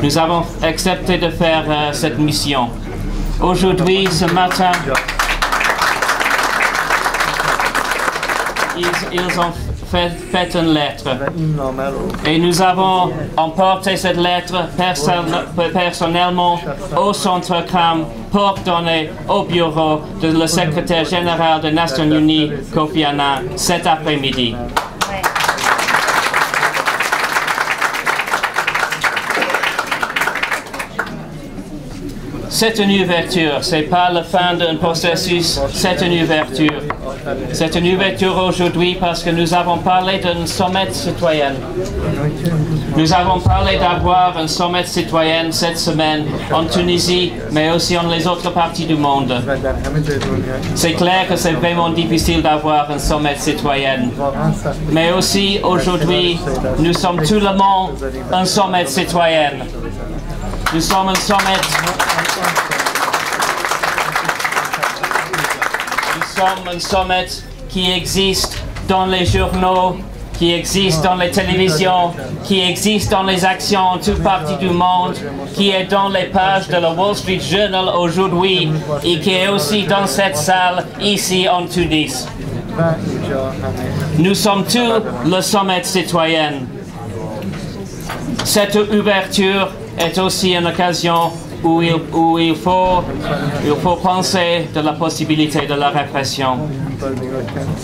Nous avons accepté de faire euh, cette mission. Aujourd'hui, ce matin, ils, ils ont fait, fait une lettre. Et nous avons emporté cette lettre personnellement au centre C R A M pour donner au bureau de le secrétaire général des Nations Unies, Kofi Annan, cet après-midi. C'est une ouverture, c'est pas la fin d'un processus, c'est une ouverture. C'est une ouverture aujourd'hui parce que nous avons parlé d'un sommet citoyen. Nous avons parlé d'avoir un sommet citoyen cette semaine en Tunisie, mais aussi en les autres parties du monde. C'est clair que c'est vraiment difficile d'avoir un sommet citoyen. Mais aussi aujourd'hui, nous sommes tout le monde un sommet citoyen. Nous sommes un sommet... Nous sommes un sommet qui existe dans les journaux, qui existe dans les télévisions, qui existe dans les actions en toute partie du monde, qui est dans les pages de la Wall Street Journal aujourd'hui et qui est aussi dans cette salle ici en Tunis. Nous sommes tous le sommet citoyen. Cette ouverture est aussi une occasion Où il, où il, faut, il faut penser de la possibilité de la répression.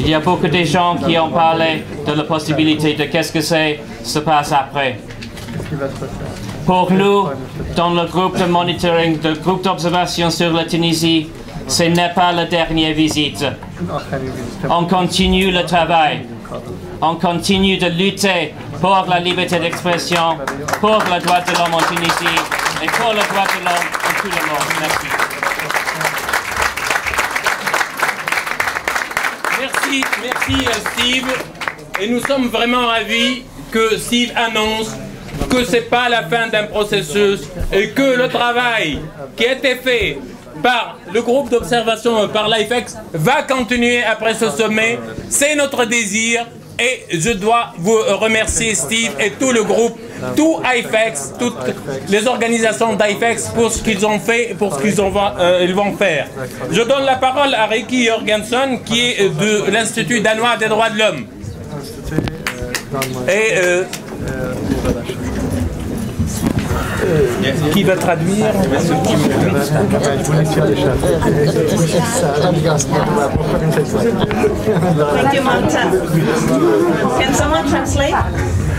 Il y a beaucoup de gens qui ont parlé de la possibilité de qu'est-ce que c'est, se passe après. Pour nous, dans le groupe de monitoring, le groupe d'observation sur la Tunisie, ce n'est pas la dernière visite. On continue le travail. On continue de lutter pour la liberté d'expression, pour le droit de l'homme en Tunisie et pour le droit de l'homme en tout le monde. Merci. Merci, merci Steve. Et nous sommes vraiment ravis que Steve annonce que ce n'est pas la fin d'un processus et que le travail qui a été fait par le groupe d'observation, par l'I F E X, va continuer après ce sommet. C'est notre désir et je dois vous remercier Steve et tout le groupe, tout I F E X, toutes les organisations d'I F E X pour ce qu'ils ont fait et pour ce qu'ils euh, vont faire. Je donne la parole à Rikke Jorgensen qui est de l'Institut danois des droits de l'homme. Et euh, qui va traduire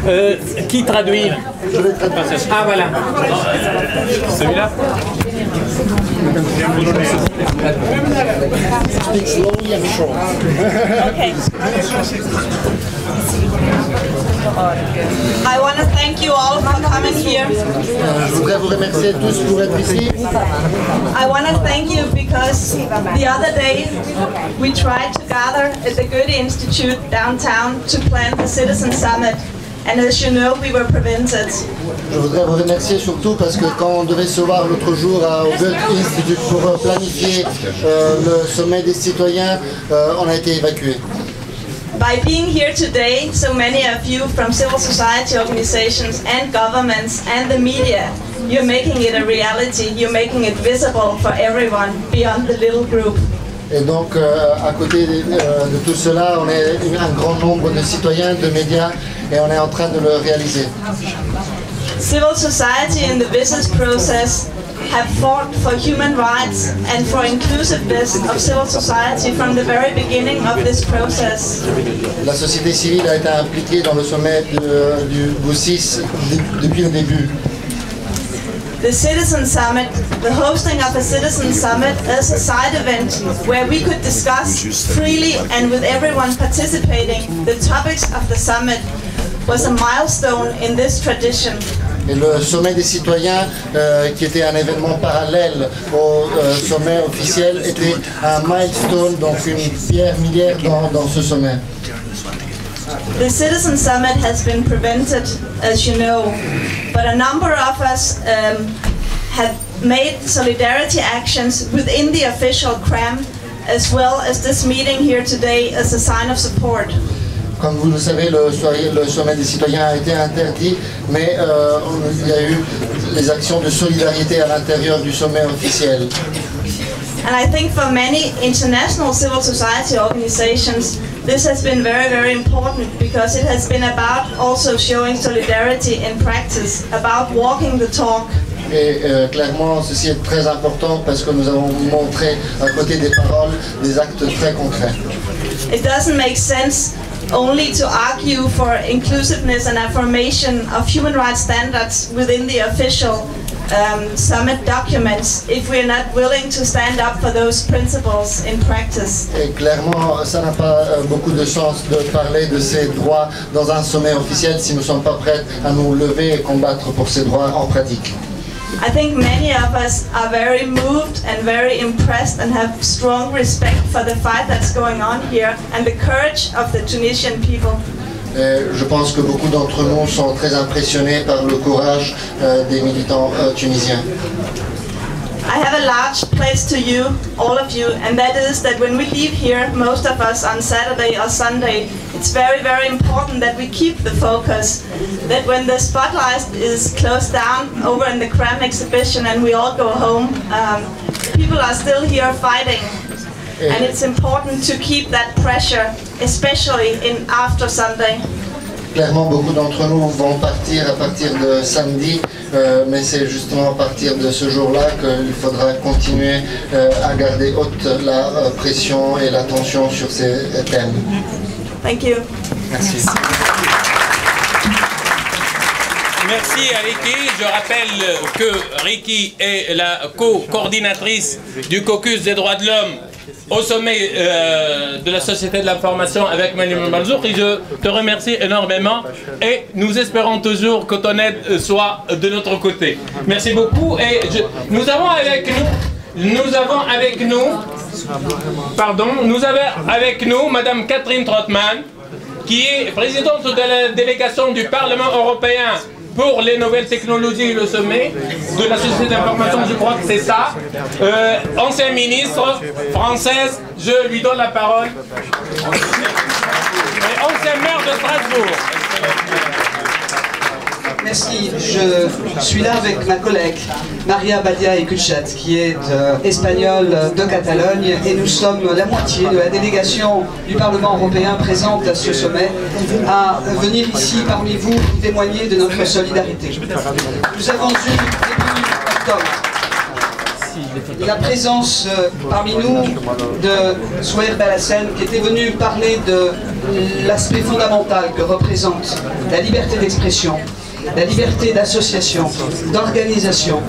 euh, qui traduit? Ah voilà. Celui-là. I want to thank you all for coming here. I want to thank you because the other day we tried to gather at the Goethe Institute downtown to plan the Citizen Summit. And as you know, we were prevented. Je voudrais vous remercier surtout parce que quand on devait se voir l'autre jour au Goethe Institute pour planifier euh, le sommet des citoyens, euh, on a été évacués. By being here today, so many of you from civil society organizations and governments and the media, you're making it a reality, you're making it visible for everyone beyond the little group. Et donc, euh, à côté de, euh, de tout cela, on est un grand nombre de citoyens, de médias, et on est en train de le réaliser. Civil society in the business process have fought for human rights and for inclusiveness of civil society from the very beginning of this process. La société civile a été impliquée dans le sommet de, du B O six depuis le début. The Citizen Summit, the hosting of a Citizen Summit is a side event where we could discuss freely and with everyone participating the topics of the summit was a milestone in this tradition. Et le sommet des citoyens, euh, qui était un événement parallèle au euh, sommet officiel, était un milestone, donc une pierre miliaire dans, dans ce sommet. The Citizen Summit has been prevented, as you know, but a number of us um, have made solidarity actions within the official C R A M, as well as this meeting here today as a sign of support. Comme vous le savez, le, le sommet des citoyens a été interdit, mais euh, il y a eu les actions de solidarité à l'intérieur du sommet officiel. And I think for many international civil society organizations, this has been very, very important because it has been about also showing solidarity in practice, about walking the talk. Et euh, clairement, ceci est très important parce que nous avons montré, à côté des paroles, des actes très concrets. It doesn't make sense only to argue for inclusiveness and affirmation of human rights standards within the official um, summit documents if we are not willing to stand up for those principles in practice. Et clairement, ça n'a pas euh, beaucoup de chance de parler de ces droits dans un sommet officiel si nous ne sommes pas prêts à nous lever et combattre pour ces droits en pratique. I think many of us are very moved and very impressed and have strong respect for the fight that's going on here and the courage of the Tunisian people. Et je pense que beaucoup d'entre nous sont très impressionnés par le courage euh, des militants euh, tunisiens. I have a large place to you, all of you, and that is that when we leave here, most of us on Saturday or Sunday, it's very, very important that we keep the focus, that when the spotlight is closed down over in the C R A M exhibition and we all go home, um, people are still here fighting. And it's important to keep that pressure, especially in after Sunday. Clairement, beaucoup d'entre nous vont partir à partir de samedi, euh, mais c'est justement à partir de ce jour-là qu'il faudra continuer euh, à garder haute la euh, pression et la tension sur ces euh, thèmes. Thank you. Merci. Merci. Merci à Ricky. Je rappelle que Ricky est la co-coordinatrice du caucus des droits de l'homme au sommet euh, de la Société de l'information avec Manuel Marzouk. Et je te remercie énormément et nous espérons toujours que ton aide soit de notre côté. Merci beaucoup et je, nous avons avec nous, nous avons avec nous, pardon, nous avons avec nous Madame Catherine Trottmann, qui est présidente de la délégation du Parlement européen pour les nouvelles technologies et le sommet de la société d'information, je crois que c'est ça. Euh, ancien ministre française, je lui donne la parole. Et ancien maire de Strasbourg. Merci. Je suis là avec ma collègue Maria Badia i Cutchet, qui est euh, espagnole de Catalogne, et nous sommes la moitié de la délégation du Parlement européen présente à ce sommet à venir ici parmi vous témoigner de notre solidarité. Nous avons eu début octobre la présence euh, parmi nous de Soheir Belassène, qui était venu parler de l'aspect fondamental que représente la liberté d'expression, la liberté d'association, d'organisation,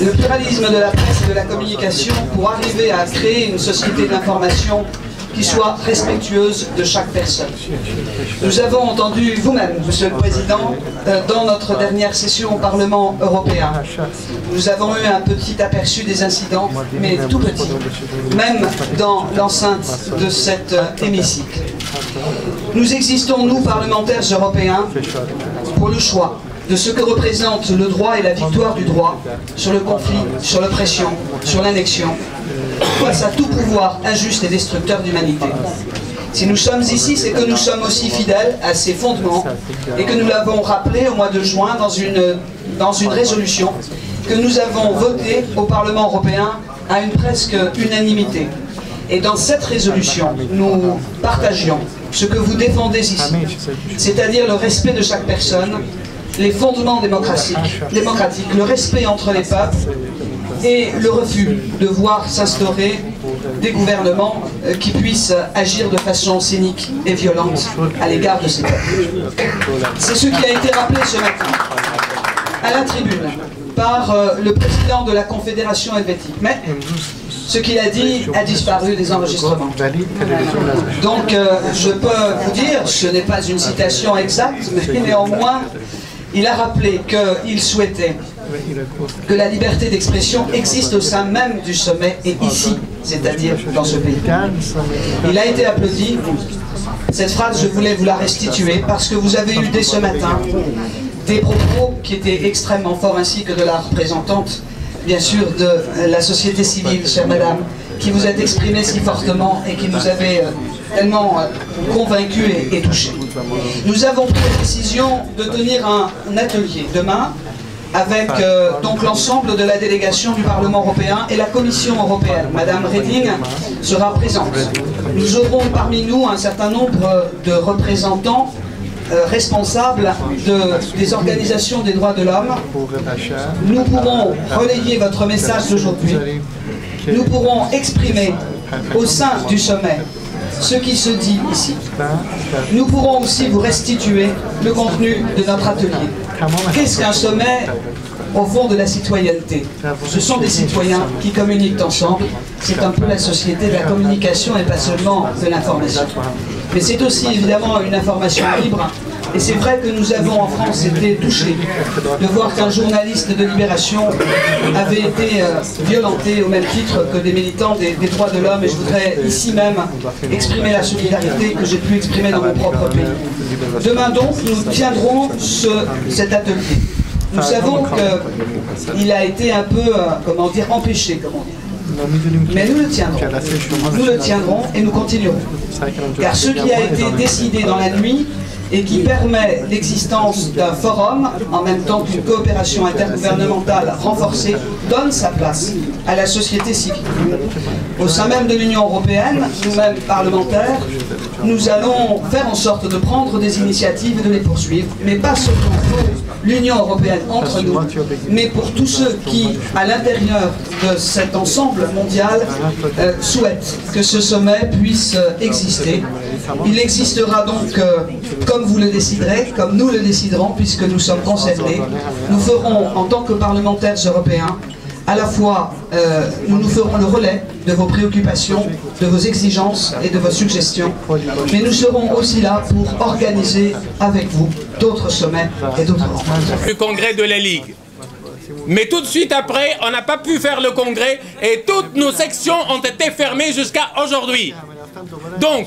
le pluralisme de la presse et de la communication pour arriver à créer une société d'information qui soit respectueuse de chaque personne. Nous avons entendu vous-même, Monsieur le Président, euh, dans notre dernière session au Parlement européen. Nous avons eu un petit aperçu des incidents, mais tout petit, même dans l'enceinte de cet euh, hémicycle. Nous existons, nous, parlementaires européens, pour le choix de ce que représente le droit et la victoire du droit sur le conflit, sur l'oppression, sur l'annexion, face à tout pouvoir injuste et destructeur d'humanité. Si nous sommes ici, c'est que nous sommes aussi fidèles à ces fondements et que nous l'avons rappelé au mois de juin dans une, dans une résolution que nous avons votée au Parlement européen à une presque unanimité. Et dans cette résolution, nous partagions ce que vous défendez ici, c'est-à-dire le respect de chaque personne, les fondements démocratiques, démocratiques, le respect entre les peuples et le refus de voir s'instaurer des gouvernements qui puissent agir de façon cynique et violente à l'égard de ces peuples. C'est ce qui a été rappelé ce matin à la tribune par le président de la Confédération helvétique. Mais ce qu'il a dit a disparu des enregistrements. Donc euh, je peux vous dire, ce n'est pas une citation exacte, mais néanmoins, il a rappelé qu'il souhaitait que la liberté d'expression existe au sein même du sommet et ici, c'est-à-dire dans ce pays. Il a été applaudi. Cette phrase, je voulais vous la restituer parce que vous avez eu dès ce matin des propos qui étaient extrêmement forts, ainsi que de la représentante, bien sûr, de la société civile, chère madame, qui vous êtes exprimée si fortement et qui nous avez tellement convaincus et, et touchés. Nous avons pris la décision de tenir un atelier demain avec euh, donc l'ensemble de la délégation du Parlement européen et la Commission européenne. Madame Reding sera présente. Nous aurons parmi nous un certain nombre de représentants euh, responsables de, des organisations des droits de l'homme. Nous pourrons relayer votre message d'aujourd'hui. Nous pourrons exprimer au sein du sommet ce qui se dit ici. Nous pourrons aussi vous restituer le contenu de notre atelier. Qu'est-ce qu'un sommet au fond de la citoyenneté? Ce sont des citoyens qui communiquent ensemble. C'est un peu la société de la communication et pas seulement de l'information. Mais c'est aussi évidemment une information libre. Et c'est vrai que nous avons en France été touchés de voir qu'un journaliste de Libération avait été euh, violenté au même titre que des militants des, des droits de l'homme. Et je voudrais ici même exprimer la solidarité que j'ai pu exprimer dans mon propre pays. Demain donc, nous tiendrons ce, cet atelier. Nous savons qu'il a été un peu, euh, comment dire, empêché, comme on dit. Mais nous le tiendrons, nous le tiendrons et nous continuerons. Car ce qui a été décidé dans la nuit et qui permet l'existence d'un forum, en même temps qu'une coopération intergouvernementale renforcée, donne sa place à la société civile. Au sein même de l'Union européenne, nous-mêmes parlementaires, nous allons faire en sorte de prendre des initiatives et de les poursuivre, mais pas seulement pour l'Union européenne entre nous, mais pour tous ceux qui, à l'intérieur de cet ensemble mondial, euh, souhaitent que ce sommet puisse exister Il existera donc, euh, comme vous le déciderez, comme nous le déciderons, puisque nous sommes concernés, nous ferons, en tant que parlementaires européens, à la fois, euh, nous nous ferons le relais de vos préoccupations, de vos exigences et de vos suggestions, mais nous serons aussi là pour organiser avec vous d'autres sommets et d'autres rencontres. Le congrès de la Ligue. Mais tout de suite après, on n'a pas pu faire le congrès et toutes nos sections ont été fermées jusqu'à aujourd'hui. Donc,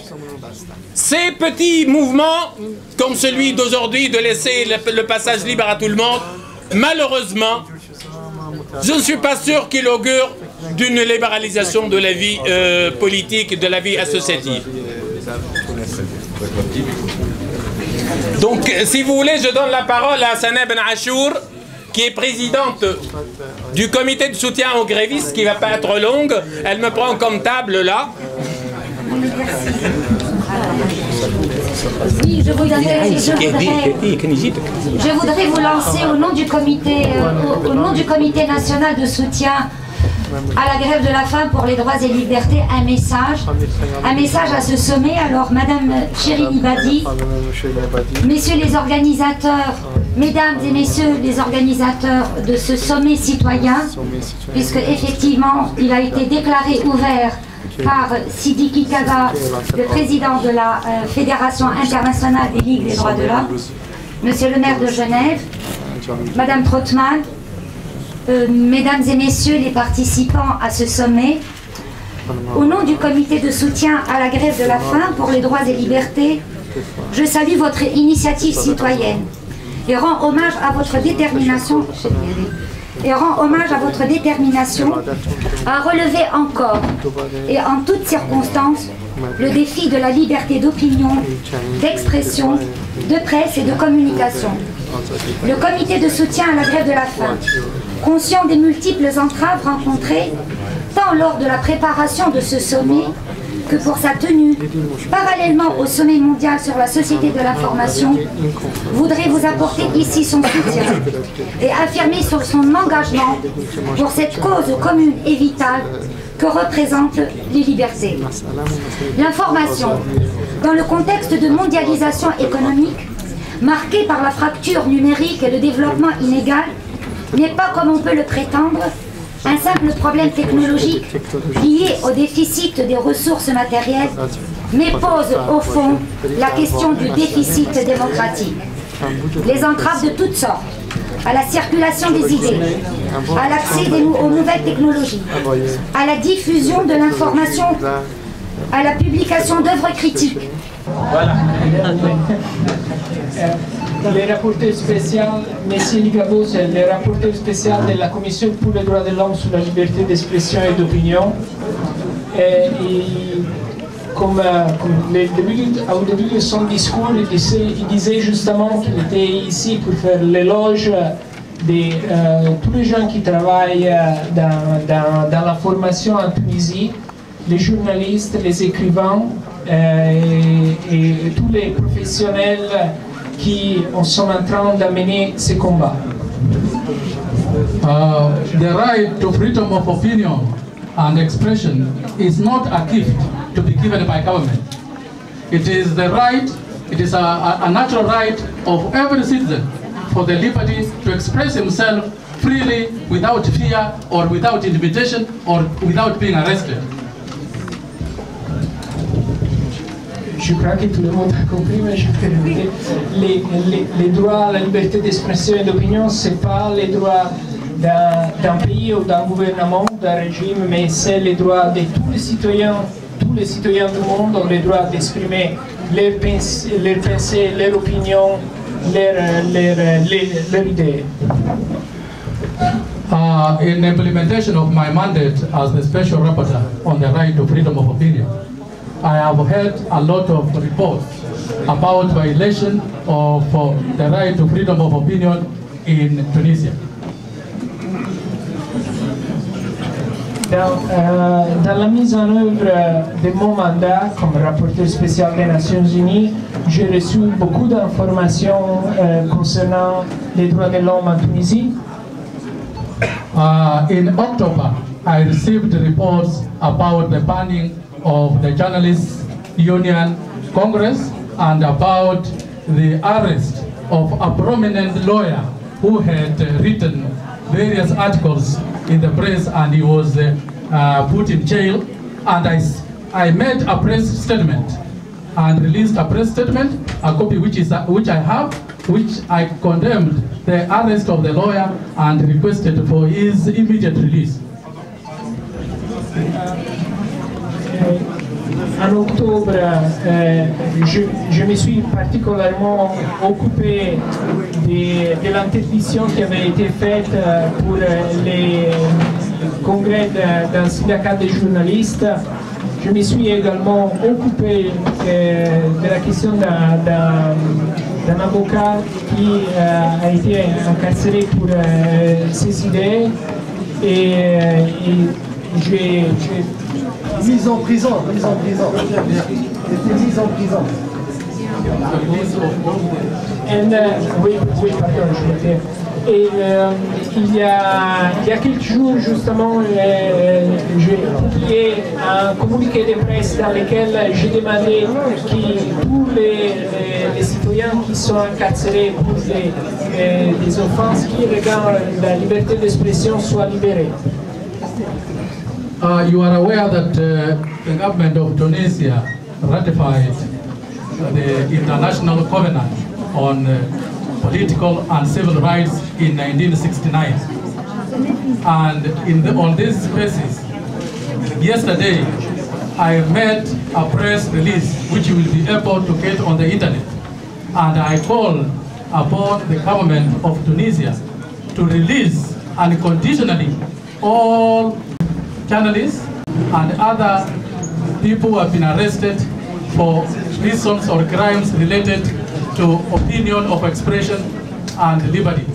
ces petits mouvements, comme celui d'aujourd'hui, de laisser le, le passage libre à tout le monde, malheureusement, je ne suis pas sûr qu'il augure d'une libéralisation de la vie euh, politique, de la vie associative. Donc, si vous voulez, je donne la parole à Sanae Ben Achour, qui est présidente du comité de soutien aux grévistes, qui ne va pas être longue. Elle me prend comme table, là. Oui, je voudrais, je, voudrais, je voudrais vous lancer au nom du comité, au, au nom du comité national de soutien à la grève de la faim pour les droits et libertés, un message, un message à ce sommet. Alors, Madame Shirin Ebadi, messieurs les organisateurs, mesdames et messieurs les organisateurs de ce sommet citoyen, puisque effectivement, il a été déclaré ouvert par Sidiki Kaba, le président de la euh, Fédération internationale des Ligues des droits de l'homme, Monsieur le maire de Genève, Madame Trottmann, euh, mesdames et messieurs les participants à ce sommet, au nom du comité de soutien à la grève de la faim pour les droits et libertés, je salue votre initiative citoyenne et rends hommage à votre détermination et rend hommage à votre détermination à relever encore et en toutes circonstances le défi de la liberté d'opinion, d'expression, de presse et de communication. Le comité de soutien à la grève de la faim, conscient des multiples entraves rencontrées, tant lors de la préparation de ce sommet que pour sa tenue, parallèlement au sommet mondial sur la société de l'information, voudrait vous apporter ici son soutien et affirmer sur son engagement pour cette cause commune et vitale que représentent les libertés. L'information, dans le contexte de mondialisation économique, marquée par la fracture numérique et le développement inégal, n'est pas, comme on peut le prétendre, un simple problème technologique lié au déficit des ressources matérielles, mais pose au fond la question du déficit démocratique. Les entraves de toutes sortes à la circulation des idées, à l'accès aux nouvelles technologies, à la diffusion de l'information, à la publication d'œuvres critiques. Voilà. Les rapporteurs spéciaux, Monsieur Ligabo, c'est le rapporteur spécial de la Commission pour les droits de l'homme sur la liberté d'expression et d'opinion. Et, et comme, comme les débuts, au début de son discours, il disait, il disait justement qu'il était ici pour faire l'éloge de euh, tous les gens qui travaillent dans, dans, dans la formation en Tunisie, les journalistes, les écrivains euh, et, et tous les professionnels qui sont en train d'amener ces combats. Uh, the right to freedom of opinion and expression is not a gift to be given by government. It is the right, it is a, a natural right of every citizen for the liberty to express himself freely without fear or without intimidation or without being arrested. Je crois que tout le monde a compris, mais je vais répéter. Les, les, les droits à la liberté d'expression et d'opinion, ce n'est pas les droits d'un pays ou d'un gouvernement, d'un régime, mais c'est les droits de tous les citoyens. Tous les citoyens du monde ont le droit d'exprimer leurs pensées, leurs pensées, leurs opinions, leurs, leurs, leurs, leurs idées. Uh, in implementation of my mandate as the special rapporteur on the right to freedom of opinion, I have heard a lot of reports about violation of uh, the right to freedom of opinion in Tunisia. Dans, euh, dans la mise en œuvre de mon mandat comme rapporteur spécial des Nations Unies, j'ai reçu beaucoup d'informations euh, concernant les droits de l'homme en Tunisie. Uh, in October, I received reports about the banning of the Journalists Union Congress and about the arrest of a prominent lawyer who had uh, written various articles in the press, and he was uh, uh, put in jail. And I, I made a press statement and released a press statement, a copy which, is, uh, which I have, which I condemned the arrest of the lawyer and requested for his immediate release. En octobre, euh, je, je me suis particulièrement occupé de, de l'interdiction qui avait été faite pour les congrès d'un syndicat des journalistes. Je me suis également occupé euh, de la question d'un avocat qui euh, a été incarcéré pour euh, ses idées, et, et j'ai... Mise en prison, mise en prison. C'était mise en prison. And, uh, oui, oui, pardon, je m'étais. Et euh, il, y a, il y a quelques jours, justement, euh, j'ai publié un communiqué de presse dans lequel j'ai demandé que tous les, les, les citoyens qui sont incarcérés pour des, euh, des offenses qui regardent la liberté d'expression soient libérés. Uh, you are aware that uh, the government of Tunisia ratified the International Covenant on uh, Political and Civil Rights in nineteen sixty-nine. And in the, on this basis, yesterday I made a press release which you will be able to get on the internet. And I call upon the government of Tunisia to release unconditionally all journalists and other people who have been arrested for reasons or crimes related to opinion of expression and liberty.